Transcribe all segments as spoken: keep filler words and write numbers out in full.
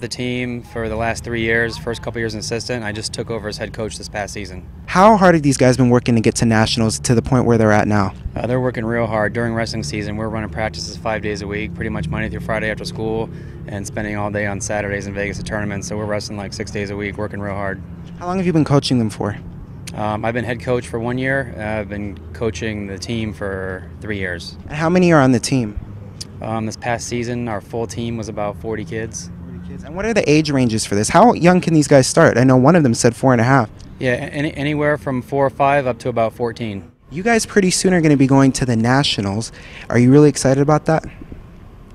the team for the last three years, first couple years an assistant. I just took over as head coach this past season. How hard have these guys been working to get to nationals to the point where they're at now? Uh, they're working real hard. During wrestling season, we're running practices five days a week, pretty much Monday through Friday after school, and spending all day on Saturdays in Vegas at tournaments. So we're wrestling like six days a week, working real hard. How long have you been coaching them for? Um, I've been head coach for one year. Uh, I've been coaching the team for three years. And how many are on the team? Um, this past season, our full team was about forty kids. And what are the age ranges for this? How young can these guys start? I know one of them said four and a half. Yeah, any, anywhere from four or five up to about fourteen. You guys pretty soon are going to be going to the nationals. Are you really excited about that?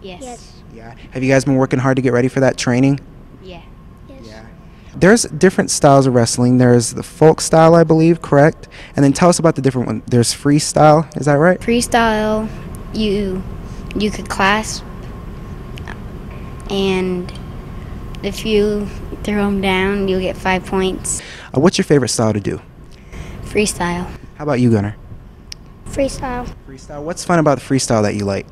Yes. Yes. Yeah. Have you guys been working hard to get ready for that training? Yeah. Yes. Yeah. There's different styles of wrestling. There's the folk style, I believe, correct? And then tell us about the different one. There's freestyle. Is that right? Freestyle, you you could clasp and if you throw them down, you'll get five points. Uh, what's your favorite style to do? Freestyle. How about you, Gunner? Freestyle. Freestyle. What's fun about the freestyle that you like?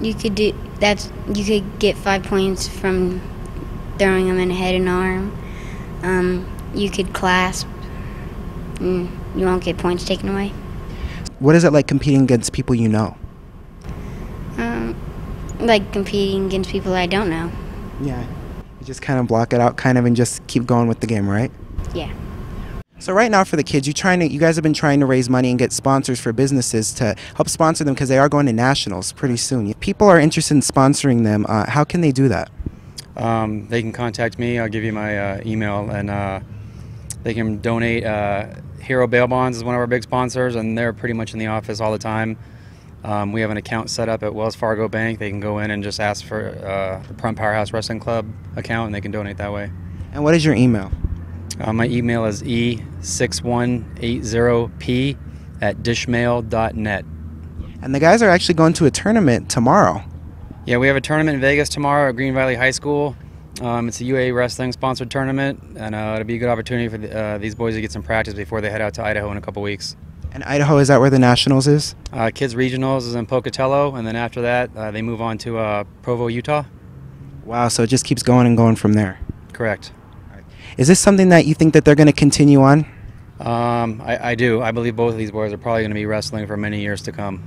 You could do that's you could get five points from throwing them in head and arm. Um, you could clasp, and you won't get points taken away. What is it like competing against people you know? Um, like competing against people I don't know. Yeah. Just kind of block it out kind of and just keep going with the game, right? Yeah. So right now for the kids, you trying to you guys have been trying to raise money and get sponsors for businesses to help sponsor them because they are going to nationals pretty soon. If people are interested in sponsoring them, uh, how can they do that? Um, they can contact me. I'll give you my uh, email, and uh, they can donate. uh, Hero Bail Bonds is one of our big sponsors, and they're pretty much in the office all the time. Um, we have an account set up at Wells Fargo Bank. They can go in and just ask for uh, the Pahrump Powerhouse Wrestling Club account, and they can donate that way. And what is your email? Uh, my email is e six one eight zero p at dishmail dot net. And the guys are actually going to a tournament tomorrow. Yeah, we have a tournament in Vegas tomorrow at Green Valley High School. Um, it's a U A wrestling-sponsored tournament, and uh, it'll be a good opportunity for the, uh, these boys to get some practice before they head out to Idaho in a couple weeks. And Idaho, is that where the nationals is? Uh, kids regionals is in Pocatello, and then after that, uh, they move on to uh, Provo, Utah. Wow, so it just keeps going and going from there. Correct. All right. Is this something that you think that they're going to continue on? Um, I, I do. I believe both of these boys are probably going to be wrestling for many years to come.